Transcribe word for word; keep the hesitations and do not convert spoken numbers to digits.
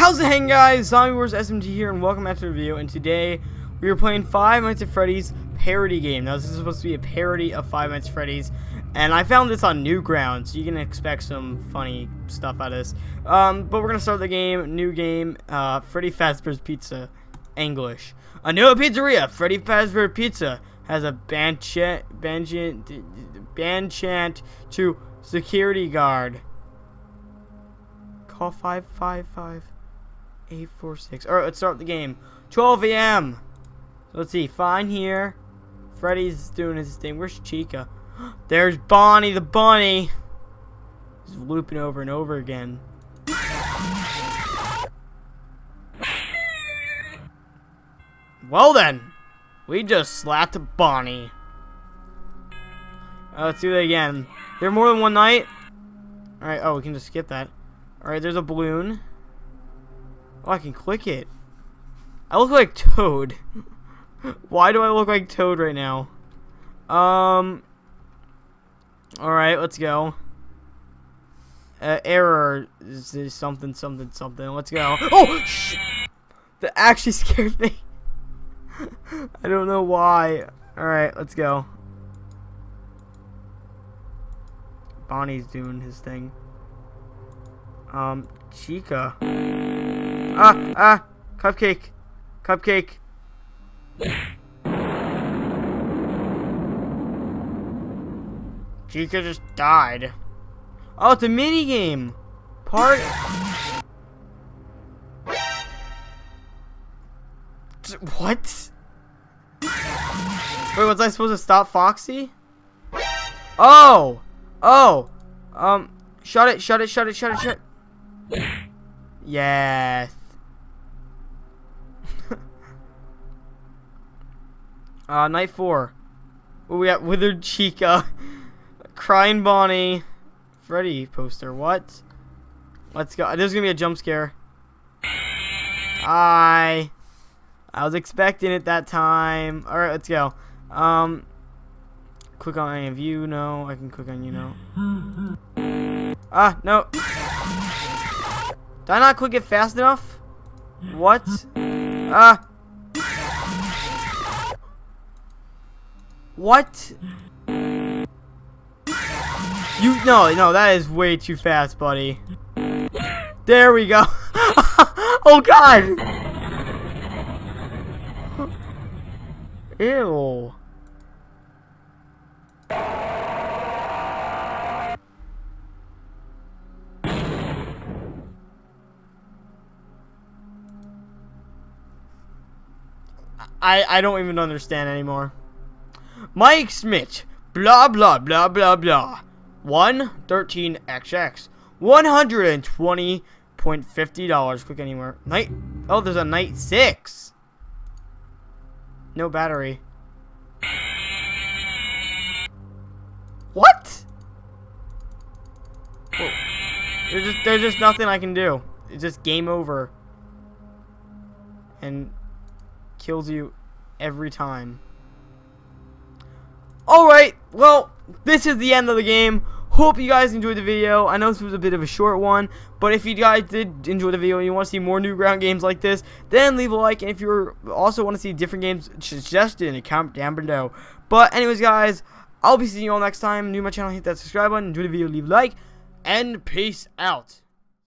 How's it hanging, guys? Zombie Wars S M T here, and welcome back to the review. And today we are playing Five Nights at Freddy's parody game. Now this is supposed to be a parody of Five Nights at Freddy's, and I found this on Newgrounds, so you can expect some funny stuff out of this. Um, but we're gonna start the game. New game. Uh, Freddy Fazbear's Pizza, English. A new pizzeria, Freddy Fazbear's Pizza, has a banchant, banchant, banchant to security guard. Call five five five. eight four six. Alright, let's start the game. twelve A M So let's see. Fine here. Freddy's doing his thing. Where's Chica? There's Bonnie the bunny. He's looping over and over again. Well then. We just slapped Bonnie. Uh, let's do that again. There more than one night? Alright, oh, we can just skip that. Alright, there's a balloon. Oh, I can click it. I look like Toad. Why do I look like Toad right now? Um. Alright, let's go. Uh, error. This is something, something, something. Let's go. Oh! Shh! That actually scared me. I don't know why. Alright, let's go. Bonnie's doing his thing. Um, Chica. Ah, ah, cupcake, cupcake. Chica just died. Oh, it's a mini game. Part. What? Wait, was I supposed to stop Foxy? Oh, oh. Um, shut it, shut it, shut it, shut it, shut it. Yes. Uh, night four. Ooh, we got Withered Chica, Crying Bonnie, Freddy poster. What? Let's go. There's gonna be a jump scare. I, I was expecting it that time. All right, let's go. Um, click on any of you. No, I can click on you. No. Ah, no. Did I not click it fast enough? What? Ah. What? You no no that is way too fast, buddy. There we go. Oh god. Ew. I I don't even understand anymore. Mike Schmidt, blah blah blah blah blah, one thirteen X X, one hundred twenty dollars and fifty cents. Click anywhere. Night. Oh, there's a night six. No battery. What? Whoa. There's just there's just nothing I can do. It's just game over. And kills you every time. Alright, well, this is the end of the game. Hope you guys enjoyed the video. I know this was a bit of a short one, but if you guys did enjoy the video and you want to see more Newgrounds games like this, then leave a like. And if you also want to see different games suggested in a comment down below. But anyways, guys, I'll be seeing you all next time. New to my channel, hit that subscribe button, enjoy the video, leave a like, and peace out.